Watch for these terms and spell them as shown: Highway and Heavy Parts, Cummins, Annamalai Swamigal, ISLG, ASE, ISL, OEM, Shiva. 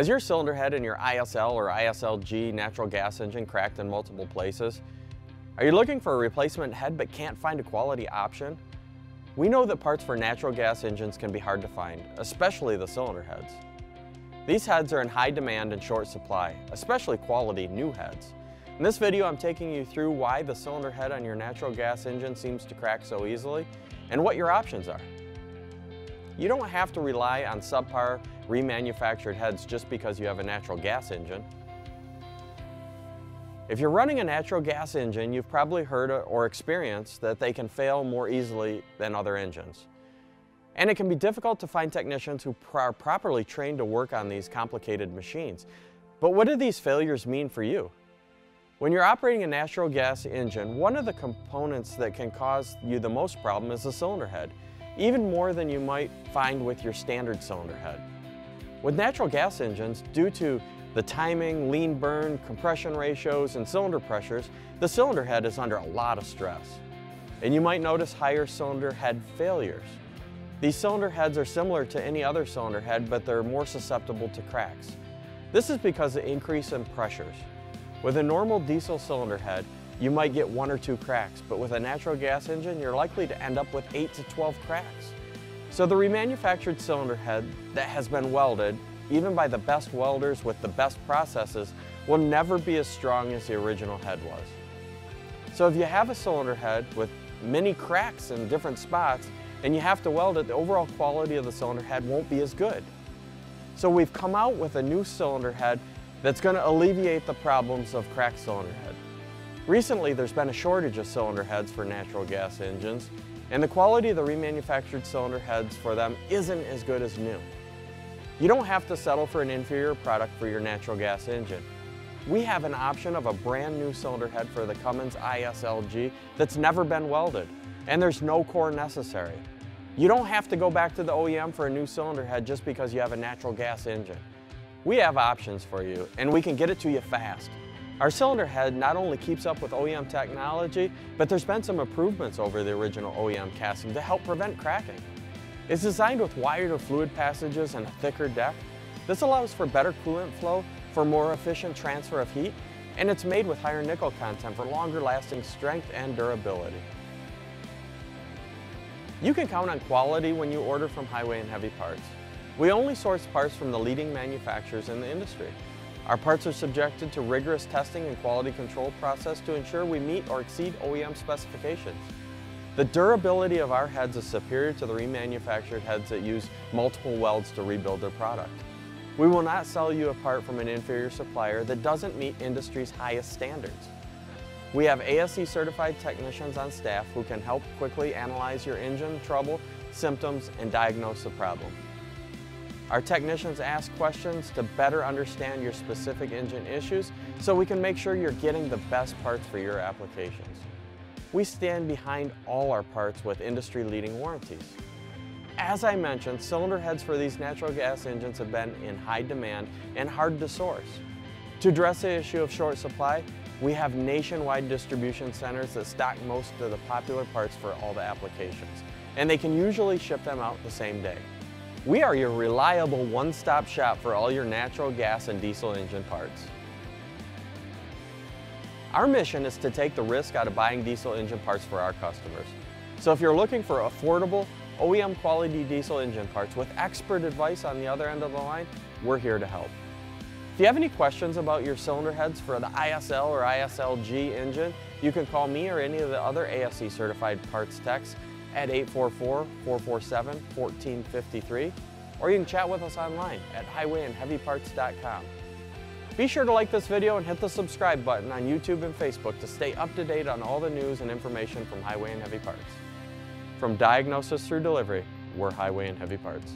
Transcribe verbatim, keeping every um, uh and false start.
Has your cylinder head in your I S L or I S L G natural gas engine cracked in multiple places? Are you looking for a replacement head but can't find a quality option? We know that parts for natural gas engines can be hard to find, especially the cylinder heads. These heads are in high demand and short supply, especially quality new heads. In this video, I'm taking you through why the cylinder head on your natural gas engine seems to crack so easily and what your options are. You don't have to rely on subpar remanufactured heads just because you have a natural gas engine. If you're running a natural gas engine, you've probably heard or experienced that they can fail more easily than other engines. And it can be difficult to find technicians who are properly trained to work on these complicated machines. But what do these failures mean for you? When you're operating a natural gas engine, one of the components that can cause you the most problem is the cylinder head, even more than you might find with your standard cylinder head. With natural gas engines, due to the timing, lean burn, compression ratios, and cylinder pressures, the cylinder head is under a lot of stress. And you might notice higher cylinder head failures. These cylinder heads are similar to any other cylinder head, but they're more susceptible to cracks. This is because of the increase in pressures. With a normal diesel cylinder head, you might get one or two cracks, but with a natural gas engine, you're likely to end up with eight to twelve cracks. So the remanufactured cylinder head that has been welded, even by the best welders with the best processes, will never be as strong as the original head was. So if you have a cylinder head with many cracks in different spots and you have to weld it, the overall quality of the cylinder head won't be as good. So we've come out with a new cylinder head that's going to alleviate the problems of cracked cylinder head. Recently, there's been a shortage of cylinder heads for natural gas engines, and the quality of the remanufactured cylinder heads for them isn't as good as new. You don't have to settle for an inferior product for your natural gas engine. We have an option of a brand new cylinder head for the Cummins I S L G that's never been welded, and there's no core necessary. You don't have to go back to the O E M for a new cylinder head just because you have a natural gas engine. We have options for you, and we can get it to you fast. Our cylinder head not only keeps up with O E M technology, but there's been some improvements over the original O E M casting to help prevent cracking. It's designed with wider fluid passages and a thicker deck. This allows for better coolant flow, for more efficient transfer of heat, and it's made with higher nickel content for longer lasting strength and durability. You can count on quality when you order from Highway and Heavy Parts. We only source parts from the leading manufacturers in the industry. Our parts are subjected to rigorous testing and quality control process to ensure we meet or exceed O E M specifications. The durability of our heads is superior to the remanufactured heads that use multiple welds to rebuild their product. We will not sell you a part from an inferior supplier that doesn't meet industry's highest standards. We have A S E certified technicians on staff who can help quickly analyze your engine trouble, symptoms, and diagnose the problem. Our technicians ask questions to better understand your specific engine issues so we can make sure you're getting the best parts for your applications. We stand behind all our parts with industry-leading warranties. As I mentioned, cylinder heads for these natural gas engines have been in high demand and hard to source. To address the issue of short supply, we have nationwide distribution centers that stock most of the popular parts for all the applications, and they can usually ship them out the same day. We are your reliable one-stop shop for all your natural gas and diesel engine parts. Our mission is to take the risk out of buying diesel engine parts for our customers. So if you're looking for affordable, O E M quality diesel engine parts with expert advice on the other end of the line, we're here to help. If you have any questions about your cylinder heads for the I S L or I S L G engine, you can call me or any of the other A S E certified parts techs at eight four four, four four seven, one four five three, or you can chat with us online at highway and heavy parts dot com. Be sure to like this video and hit the subscribe button on YouTube and Facebook to stay up to date on all the news and information from Highway and Heavy Parts. From diagnosis through delivery, we're Highway and Heavy Parts.